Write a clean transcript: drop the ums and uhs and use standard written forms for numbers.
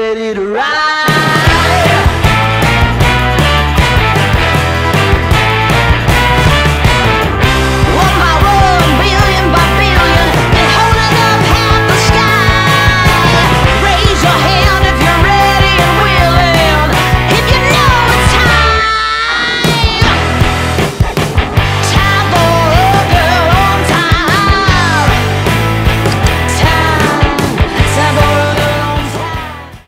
ready to ride.